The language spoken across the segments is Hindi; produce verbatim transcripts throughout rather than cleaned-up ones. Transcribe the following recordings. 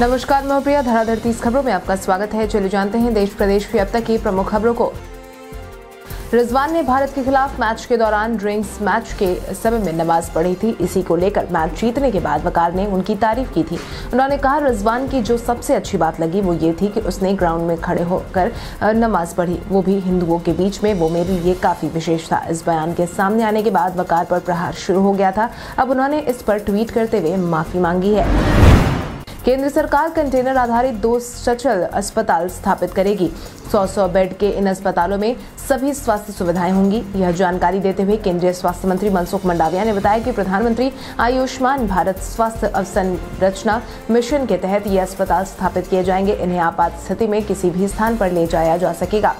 नमस्कार, मैं प्रिया। धराधर तीस खबरों में आपका स्वागत है। चलिए जानते हैं देश प्रदेश की अब तक की प्रमुख खबरों को। रिजवान ने भारत के खिलाफ मैच के दौरान ड्रिंक्स मैच के समय में नमाज पढ़ी थी। इसी को लेकर मैच जीतने के बाद वकार ने उनकी तारीफ की थी। उन्होंने कहा, रिजवान की जो सबसे अच्छी बात लगी वो ये थी कि उसने ग्राउंड में खड़े होकर नमाज पढ़ी, वो भी हिंदुओं के बीच में। वो मेरे लिए काफ़ी विशेष था। इस बयान के सामने आने के बाद वकार पर प्रहार शुरू हो गया था। अब उन्होंने इस पर ट्वीट करते हुए माफ़ी मांगी है। केंद्र सरकार कंटेनर आधारित दो सचल अस्पताल स्थापित करेगी। सौ सौ बेड के इन अस्पतालों में सभी स्वास्थ्य सुविधाएं होंगी। यह जानकारी देते हुए केंद्रीय स्वास्थ्य मंत्री मनसुख मंडाविया ने बताया कि प्रधानमंत्री आयुष्मान भारत स्वास्थ्य अवसंरचना मिशन के तहत ये अस्पताल स्थापित किए जाएंगे। इन्हें आपात स्थिति में किसी भी स्थान पर ले जाया जा सकेगा।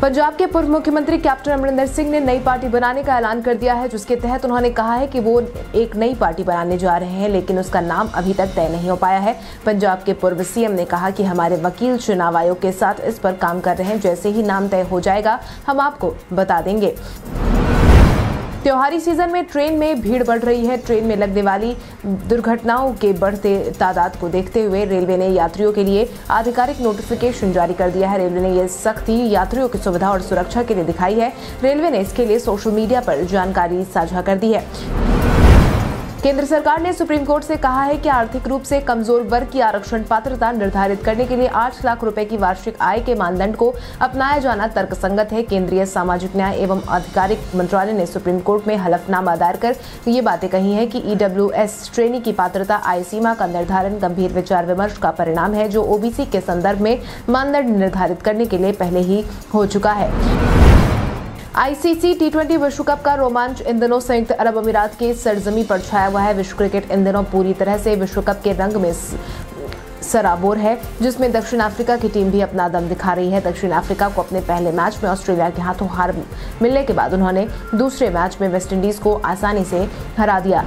पंजाब के पूर्व मुख्यमंत्री कैप्टन अमरिंदर सिंह ने नई पार्टी बनाने का ऐलान कर दिया है, जिसके तहत उन्होंने कहा है कि वो एक नई पार्टी बनाने जा रहे हैं, लेकिन उसका नाम अभी तक तय नहीं हो पाया है। पंजाब के पूर्व सीएम ने कहा कि हमारे वकील चुनाव आयोग के साथ इस पर काम कर रहे हैं। जैसे ही नाम तय हो जाएगा हम आपको बता देंगे। त्योहारी सीजन में ट्रेन में भीड़ बढ़ रही है। ट्रेन में लगने वाली दुर्घटनाओं के बढ़ते तादाद को देखते हुए रेलवे ने यात्रियों के लिए आधिकारिक नोटिफिकेशन जारी कर दिया है। रेलवे ने यह सख्ती यात्रियों की सुविधा और सुरक्षा के लिए दिखाई है। रेलवे ने इसके लिए सोशल मीडिया पर जानकारी साझा कर दी है। केंद्र सरकार ने सुप्रीम कोर्ट से कहा है कि आर्थिक रूप से कमजोर वर्ग की आरक्षण पात्रता निर्धारित करने के लिए आठ लाख रुपए की वार्षिक आय के मानदंड को अपनाया जाना तर्कसंगत है। केंद्रीय सामाजिक न्याय एवं आधिकारिक मंत्रालय ने सुप्रीम कोर्ट में हलफनामा दायर कर ये बातें कही हैं कि ईडब्ल्यूएस श्रेणी की पात्रता आय सीमा का निर्धारण गंभीर विचार विमर्श का परिणाम है, जो ओबीसी के संदर्भ में मानदंड निर्धारित करने के लिए पहले ही हो चुका है। आईसीसी टी ट्वेंटी विश्व कप का रोमांच इन दिनों संयुक्त अरब अमीरात के सरजमी पर छाया हुआ है। विश्व क्रिकेट इन दिनों पूरी तरह से विश्व कप के रंग में सराबोर है, जिसमें दक्षिण अफ्रीका की टीम भी अपना दम दिखा रही है। दक्षिण अफ्रीका को अपने पहले मैच में ऑस्ट्रेलिया के हाथों हार मिलने के बाद उन्होंने दूसरे मैच में वेस्टइंडीज को आसानी से हरा दिया।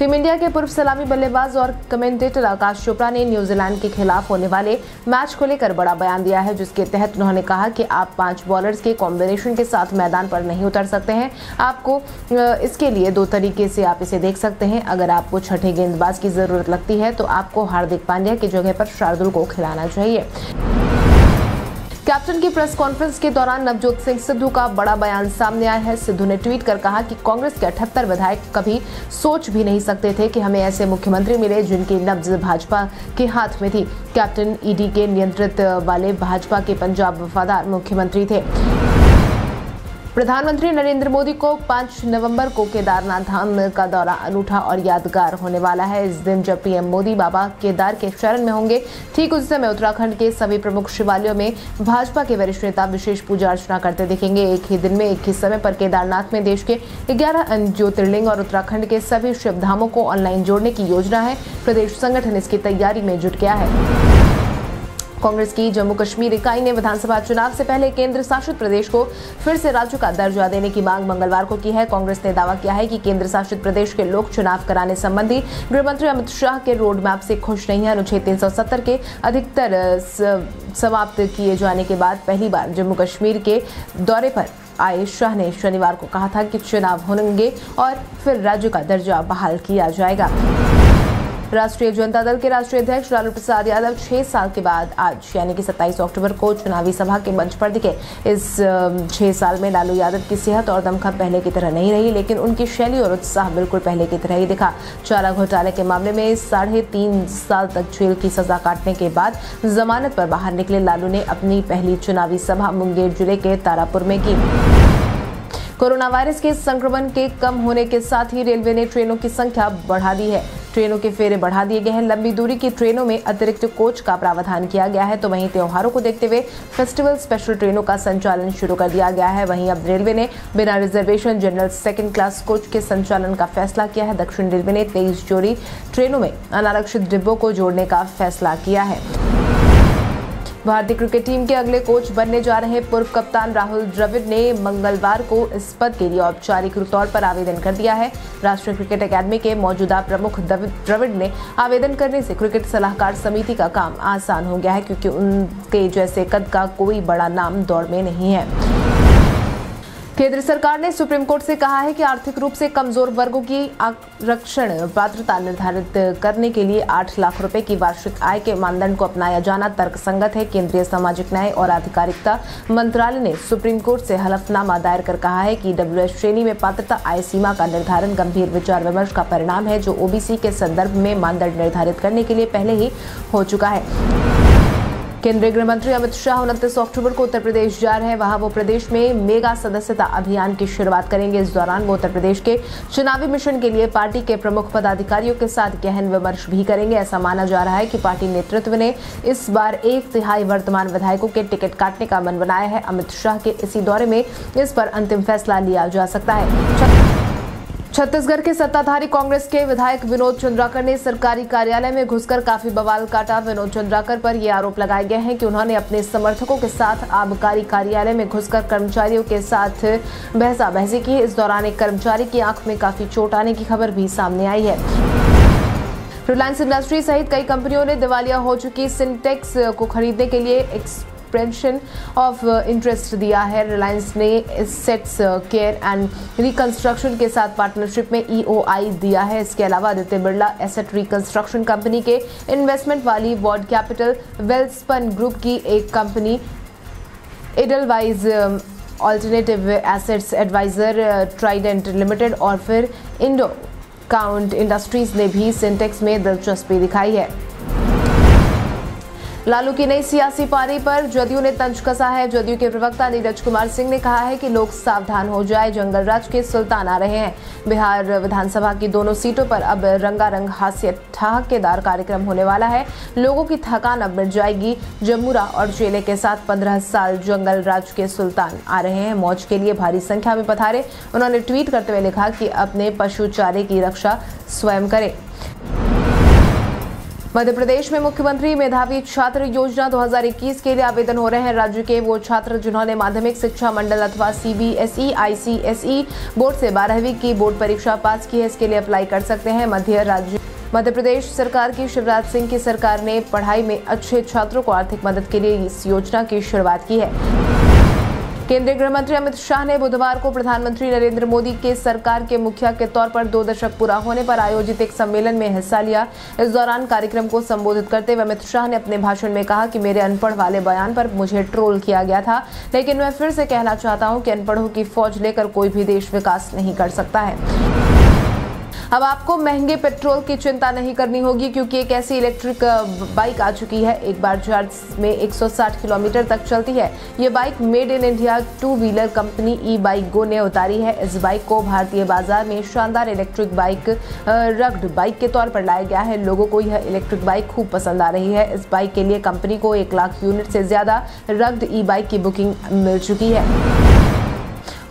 टीम इंडिया के पूर्व सलामी बल्लेबाज और कमेंटेटर आकाश चोपड़ा ने न्यूजीलैंड के खिलाफ होने वाले मैच को लेकर बड़ा बयान दिया है, जिसके तहत उन्होंने कहा कि आप पांच बॉलर्स के कॉम्बिनेशन के साथ मैदान पर नहीं उतर सकते हैं। आपको इसके लिए दो तरीके से आप इसे देख सकते हैं। अगर आपको छठे गेंदबाज की जरूरत लगती है तो आपको हार्दिक पांड्या की जगह पर शार्दुल को खिलाना चाहिए। कैप्टन की प्रेस कॉन्फ्रेंस के दौरान नवजोत सिंह सिद्धू का बड़ा बयान सामने आया है। सिद्धू ने ट्वीट कर कहा कि कांग्रेस के अठहत्तर विधायक कभी सोच भी नहीं सकते थे कि हमें ऐसे मुख्यमंत्री मिले जिनकी नब्ज भाजपा के हाथ में थी। कैप्टन ईडी के नियंत्रित वाले भाजपा के पंजाब वफादार मुख्यमंत्री थे। प्रधानमंत्री नरेंद्र मोदी को पांच नवंबर को केदारनाथ धाम का दौरा अनूठा और यादगार होने वाला है। इस दिन जब पीएम मोदी बाबा केदार के शरण में होंगे, ठीक उस समय उत्तराखंड के सभी प्रमुख शिवालयों में भाजपा के वरिष्ठ नेता विशेष पूजा अर्चना करते दिखेंगे। एक ही दिन में, एक ही समय पर केदारनाथ में देश के ग्यारह ज्योतिर्लिंग और उत्तराखंड के सभी शिवधामों को ऑनलाइन जोड़ने की योजना है। प्रदेश संगठन इसकी तैयारी में जुट गया है। कांग्रेस की जम्मू कश्मीर इकाई ने विधानसभा चुनाव से पहले केंद्र शासित प्रदेश को फिर से राज्य का दर्जा देने की मांग मंगलवार को की है। कांग्रेस ने दावा किया है कि केंद्र शासित प्रदेश के लोग चुनाव कराने संबंधी गृहमंत्री अमित शाह के रोड मैप से खुश नहीं है। अनुच्छेद तीन सौ सत्तर के अधिकतर समाप्त किए जाने के बाद पहली बार जम्मू कश्मीर के दौरे पर आए शाह ने शनिवार को कहा था कि चुनाव होंगे और फिर राज्य का दर्जा बहाल किया जाएगा। राष्ट्रीय जनता दल के राष्ट्रीय अध्यक्ष लालू प्रसाद यादव छह साल के बाद आज यानी कि सत्ताईस अक्टूबर को चुनावी सभा के मंच पर दिखे। इस छह साल में लालू यादव की सेहत और दमखम पहले की तरह नहीं रही, लेकिन उनकी शैली और उत्साह बिल्कुल पहले की तरह ही दिखा। चारा घोटाले के मामले में साढ़े तीन साल तक जेल की सजा काटने के बाद जमानत पर बाहर निकले लालू ने अपनी पहली चुनावी सभा मुंगेर जिले के तारापुर में की। कोरोना वायरस के संक्रमण के कम होने के साथ ही रेलवे ने ट्रेनों की संख्या बढ़ा दी है। ट्रेनों के फेरे बढ़ा दिए गए हैं। लंबी दूरी की ट्रेनों में अतिरिक्त कोच का प्रावधान किया गया है, तो वहीं त्योहारों को देखते हुए फेस्टिवल स्पेशल ट्रेनों का संचालन शुरू कर दिया गया है। वहीं अब रेलवे ने बिना reservation general second class coach के संचालन का फैसला किया है। दक्षिण रेलवे ने तेईस जोड़ी ट्रेनों में अनारक्षित डिब्बों को जोड़ने का फैसला किया है। भारतीय क्रिकेट टीम के अगले कोच बनने जा रहे पूर्व कप्तान राहुल द्रविड़ ने मंगलवार को इस पद के लिए औपचारिक तौर पर आवेदन कर दिया है। राष्ट्रीय क्रिकेट अकादमी के मौजूदा प्रमुख द्रविड़ ने आवेदन करने से क्रिकेट सलाहकार समिति का काम आसान हो गया है, क्योंकि उनके जैसे कद का कोई बड़ा नाम दौड़ में नहीं है। केंद्र सरकार ने सुप्रीम कोर्ट से कहा है कि आर्थिक रूप से कमजोर वर्गों की आरक्षण पात्रता निर्धारित करने के लिए आठ लाख रुपए की वार्षिक आय के मानदंड को अपनाया जाना तर्कसंगत है। केंद्रीय सामाजिक न्याय और आधिकारिकता मंत्रालय ने सुप्रीम कोर्ट से हलफनामा दायर कर कहा है कि ईडब्ल्यूएस श्रेणी में पात्रता आय सीमा का निर्धारण गंभीर विचार विमर्श का परिणाम है, जो ओबीसी के संदर्भ में मानदंड निर्धारित करने के लिए पहले ही हो चुका है। केंद्रीय गृह मंत्री अमित शाह उनतीस अक्टूबर को उत्तर प्रदेश जा रहे हैं। वहां वो प्रदेश में मेगा सदस्यता अभियान की शुरुआत करेंगे। इस दौरान वो उत्तर प्रदेश के चुनावी मिशन के लिए पार्टी के प्रमुख पदाधिकारियों के साथ गहन विमर्श भी करेंगे। ऐसा माना जा रहा है कि पार्टी नेतृत्व ने इस बार एक तिहाई वर्तमान विधायकों के टिकट काटने का मन बनाया है। अमित शाह के इसी दौरे में इस पर अंतिम फैसला लिया जा सकता है। छत्तीसगढ़ के सत्ताधारी कांग्रेस के विधायक विनोद चंद्राकर ने सरकारी कार्यालय में घुसकर काफी बवाल काटा। विनोद चंद्राकर पर यह आरोप लगाए गए हैं कि उन्होंने अपने समर्थकों के साथ आबकारी कार्यालय में घुसकर कर्मचारियों के साथ बहसा बहसी की। इस दौरान एक कर्मचारी की आंख में काफी चोट आने की खबर भी सामने आई है। रिलायंस इंडस्ट्री सहित कई कंपनियों ने दिवालिया हो चुकी सिंटेक्स को खरीदने के लिए एक्सप्रेशन ऑफ इंटरेस्ट दिया है। रिलायंस ने एसेट्स केयर एंड रिकंस्ट्रक्शन के साथ पार्टनरशिप में ई ओ आई दिया है। इसके अलावा Aditya Birla asset reconstruction company के इन्वेस्टमेंट वाली वॉर्ड कैपिटल वेल्सपन ग्रुप की एक company Edelweiss alternative assets advisor Trident limited और फिर इंडोकाउंट इंडस्ट्रीज ने भी सिंटेक्स में दिलचस्पी दिखाई है। लालू की नई सियासी पारी पर जदयू ने तंज कसा है। जदयू के प्रवक्ता नीरज कुमार सिंह ने कहा है कि लोग सावधान हो जाए, जंगलराज के सुल्तान आ रहे हैं। बिहार विधानसभा की दोनों सीटों पर अब रंगारंग हास्य ठहाकेदार कार्यक्रम होने वाला है। लोगों की थकान अब मिट जाएगी। जमुरा और चेले के साथ पंद्रह साल जंगलराज के सुल्तान आ रहे हैं। मौज के लिए भारी संख्या में पधारे। उन्होंने ट्वीट करते हुए लिखा कि अपने पशु चारे की रक्षा स्वयं करें। मध्य प्रदेश में मुख्यमंत्री मेधावी छात्र योजना दो हज़ार इक्कीस के लिए आवेदन हो रहे हैं। राज्य के वो छात्र जिन्होंने माध्यमिक शिक्षा मंडल अथवा C B S E, I C S E board से बारहवीं की बोर्ड परीक्षा पास की है, इसके लिए अप्लाई कर सकते हैं। मध्य राज्य मध्य प्रदेश सरकार की शिवराज सिंह की सरकार ने पढ़ाई में अच्छे छात्रों को आर्थिक मदद के लिए इस योजना की शुरुआत की है। केंद्रीय गृह मंत्री अमित शाह ने बुधवार को प्रधानमंत्री नरेंद्र मोदी के सरकार के मुखिया के तौर पर दो दशक पूरा होने पर आयोजित एक सम्मेलन में हिस्सा लिया। इस दौरान कार्यक्रम को संबोधित करते हुए अमित शाह ने अपने भाषण में कहा कि मेरे अनपढ़ वाले बयान पर मुझे ट्रोल किया गया था, लेकिन मैं फिर से कहना चाहता हूं कि अनपढ़ों की फौज लेकर कोई भी देश विकास नहीं कर सकता है। अब आपको महंगे पेट्रोल की चिंता नहीं करनी होगी, क्योंकि एक ऐसी इलेक्ट्रिक बाइक आ चुकी है एक बार चार्ज में एक सौ साठ किलोमीटर तक चलती है। ये bike made in India two wheeler company e bike go ने उतारी है। इस बाइक को भारतीय बाजार में शानदार इलेक्ट्रिक बाइक रग्ड बाइक के तौर पर लाया गया है। लोगों को यह इलेक्ट्रिक बाइक खूब पसंद आ रही है। इस बाइक के लिए कंपनी को एक लाख यूनिट से ज़्यादा रग्ड ई बाइक की बुकिंग मिल चुकी है।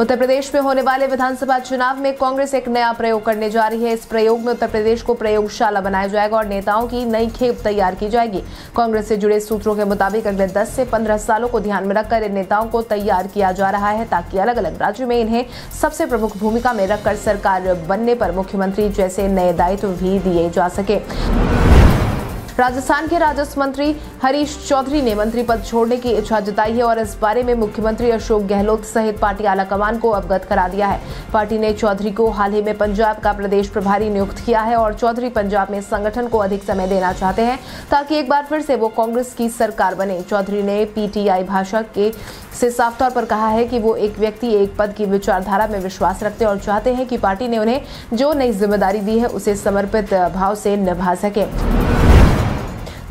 उत्तर प्रदेश में होने वाले विधानसभा चुनाव में कांग्रेस एक नया प्रयोग करने जा रही है। इस प्रयोग में उत्तर प्रदेश को प्रयोगशाला बनाया जाएगा और नेताओं की नई खेप तैयार की जाएगी। कांग्रेस से जुड़े सूत्रों के मुताबिक अगले दस से पंद्रह सालों को ध्यान में रखकर इन नेताओं को तैयार किया जा रहा है, ताकि अलग अलग राज्यों में इन्हें सबसे प्रमुख भूमिका में रखकर सरकार बनने पर मुख्यमंत्री जैसे नए दायित्व भी दिए जा सके। राजस्थान के राजस्व मंत्री हरीश चौधरी ने मंत्री पद छोड़ने की इच्छा जताई है और इस बारे में मुख्यमंत्री अशोक गहलोत सहित पार्टी आलाकमान को अवगत करा दिया है। पार्टी ने चौधरी को हाल ही में पंजाब का प्रदेश प्रभारी नियुक्त किया है और चौधरी पंजाब में संगठन को अधिक समय देना चाहते हैं, ताकि एक बार फिर से वो कांग्रेस की सरकार बने। चौधरी ने पी टी आई भाषा के से साफ तौर पर कहा है कि वो एक व्यक्ति एक पद की विचारधारा में विश्वास रखते और चाहते हैं कि पार्टी ने उन्हें जो नई जिम्मेदारी दी है उसे समर्पित भाव से निभा सके।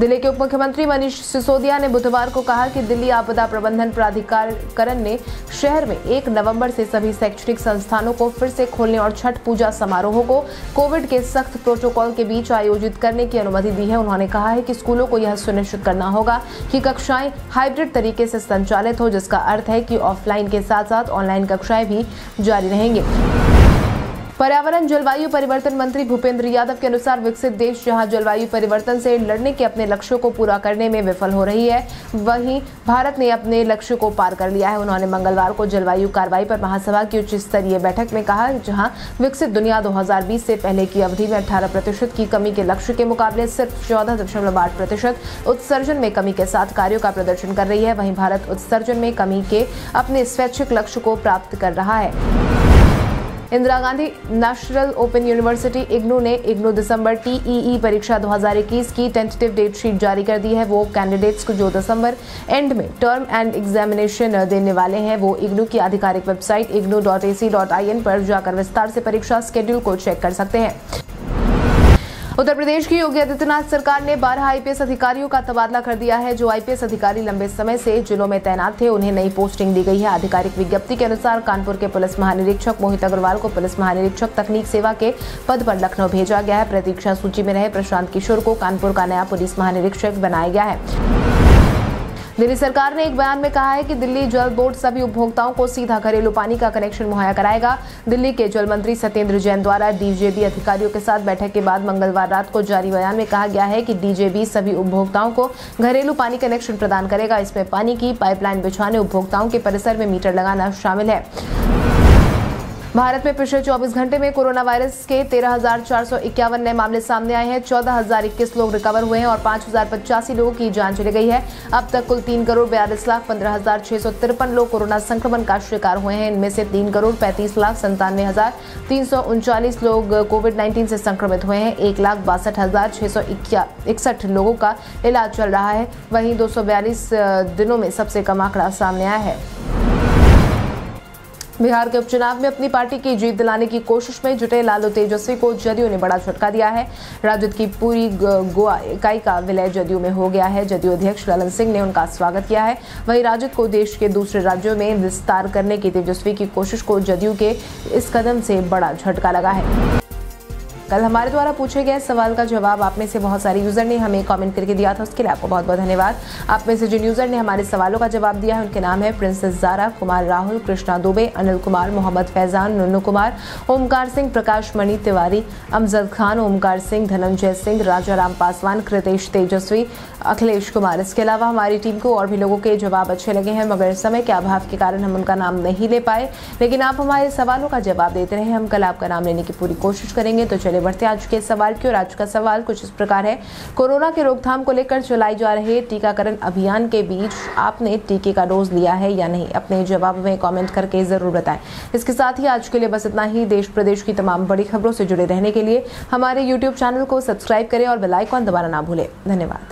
दिल्ली के उप मुख्यमंत्री मनीष सिसोदिया ने बुधवार को कहा कि दिल्ली आपदा प्रबंधन प्राधिकरण ने शहर में एक नवंबर से सभी शैक्षणिक संस्थानों को फिर से खोलने और छठ पूजा समारोहों को कोविड के सख्त प्रोटोकॉल के बीच आयोजित करने की अनुमति दी है। उन्होंने कहा है कि स्कूलों को यह सुनिश्चित करना होगा कि कक्षाएं हाइब्रिड तरीके से संचालित हो, जिसका अर्थ है कि ऑफलाइन के साथ साथ ऑनलाइन कक्षाएं भी जारी रहेंगी। पर्यावरण जलवायु परिवर्तन मंत्री भूपेंद्र यादव के अनुसार विकसित देश जहां जलवायु परिवर्तन से लड़ने के अपने लक्ष्यों को पूरा करने में विफल हो रही है, वहीं भारत ने अपने लक्ष्य को पार कर लिया है। उन्होंने मंगलवार को जलवायु कार्रवाई पर महासभा की उच्च स्तरीय बैठक में कहा, जहां विकसित दुनिया दो हज़ार बीस से पहले की अवधि में अठारह प्रतिशत की कमी के लक्ष्य के मुकाबले सिर्फ चौदह दशमलव आठ प्रतिशत उत्सर्जन में कमी के साथ कार्यों का प्रदर्शन कर रही है, वहीं भारत उत्सर्जन में कमी के अपने स्वैच्छिक लक्ष्य को प्राप्त कर रहा है। Indira Gandhi national open university IGNOU ने इग्नू दिसंबर टीईई परीक्षा दो हज़ार इक्कीस की टेंटेटिव डेट शीट जारी कर दी है। वो कैंडिडेट्स को जो दिसंबर एंड में टर्म एंड एग्जामिनेशन देने वाले हैं, वो इग्नू की आधिकारिक website IGNOU dot A C dot I N पर जाकर विस्तार से परीक्षा स्केड्यूल को चेक कर सकते हैं। उत्तर प्रदेश की योगी आदित्यनाथ सरकार ने बारह आईपीएस अधिकारियों का तबादला कर दिया है। जो आईपीएस अधिकारी लंबे समय से जिलों में तैनात थे, उन्हें नई पोस्टिंग दी गई है। आधिकारिक विज्ञप्ति के अनुसार कानपुर के पुलिस महानिरीक्षक मोहित अग्रवाल को पुलिस महानिरीक्षक तकनीक सेवा के पद पर लखनऊ भेजा गया है। प्रतीक्षा सूची में रहे प्रशांत किशोर को कानपुर का नया पुलिस महानिरीक्षक बनाया गया है। दिल्ली सरकार ने एक बयान में कहा है कि दिल्ली जल बोर्ड सभी उपभोक्ताओं को सीधा घरेलू पानी का कनेक्शन मुहैया कराएगा। दिल्ली के जल मंत्री सत्येंद्र जैन द्वारा डीजेबी अधिकारियों के साथ बैठक के बाद मंगलवार रात को जारी बयान में कहा गया है कि डीजेबी सभी उपभोक्ताओं को घरेलू पानी कनेक्शन प्रदान करेगा। इसमें पानी की पाइपलाइन बिछाने, उपभोक्ताओं के परिसर में मीटर लगाना शामिल है। भारत में पिछले चौबीस घंटे में कोरोना वायरस के तेरह हजार चार सौ इक्यावन नए मामले सामने आए हैं। चौदह हजार इक्कीस लोग रिकवर हुए हैं और पाँच हजार पचासी लोगों की जान चली गई है। अब तक कुल तीन करोड़ बयालीस लाख पंद्रह हजार छह सौ तिरपन लोग कोरोना संक्रमण का शिकार हुए हैं। इनमें से तीन करोड़ पैंतीस लाख संतानवे हजार तीन सौ उनचालीस लोग कोविड नाइन्टीन से संक्रमित हुए हैं। एक लाख बासठ हजार छह सौ इकसठ लोगों का इलाज चल रहा है। वहीं दो सौ बयालीस दिनों में सबसे कम आंकड़ा सामने आया है। बिहार के उपचुनाव में अपनी पार्टी की जीत दिलाने की कोशिश में जुटे लालू तेजस्वी को जदयू ने बड़ा झटका दिया है। राजद की पूरी गोवा इकाई का विलय जदयू में हो गया है। जदयू अध्यक्ष ललन सिंह ने उनका स्वागत किया है। वहीं राजद को देश के दूसरे राज्यों में विस्तार करने की तेजस्वी की कोशिश को जदयू के इस कदम से बड़ा झटका लगा है। कल हमारे द्वारा पूछे गए सवाल का जवाब आप में से बहुत सारे यूजर ने हमें कमेंट करके दिया था, उसके लिए आपको बहुत बहुत धन्यवाद। आप में से जिन यूजर ने हमारे सवालों का जवाब दिया है, उनके नाम है प्रिंसेस जारा, कुमार राहुल, कृष्णा दुबे, अनिल कुमार, मोहम्मद फैजान, नुनू कुमार, ओमकार सिंह, प्रकाश मणि तिवारी, अमजद खान, ओमकार सिंह, धनंजय सिंह, राजा राम पासवान, कृतेश तेजस्वी, अखिलेश कुमार। इसके अलावा हमारी टीम को और भी लोगों के जवाब अच्छे लगे हैं, मगर समय के अभाव के कारण हम उनका नाम नहीं ले पाए, लेकिन आप हमारे सवालों का जवाब देते रहे। हम कल आपका नाम लेने की पूरी कोशिश करेंगे। तो चलिए बढ़ते आज के सवाल की ओर। आज का सवाल कुछ इस प्रकार है, कोरोना के रोकथाम को लेकर चलाए जा रहे टीकाकरण अभियान के बीच आपने टीके का डोज लिया है या नहीं? अपने जवाब में कमेंट करके जरूर बताएं। इसके साथ ही आज के लिए बस इतना ही। देश प्रदेश की तमाम बड़ी खबरों से जुड़े रहने के लिए हमारे यूट्यूब चैनल को सब्सक्राइब करें और बेल आइकॉन दबाना ना भूलें। धन्यवाद।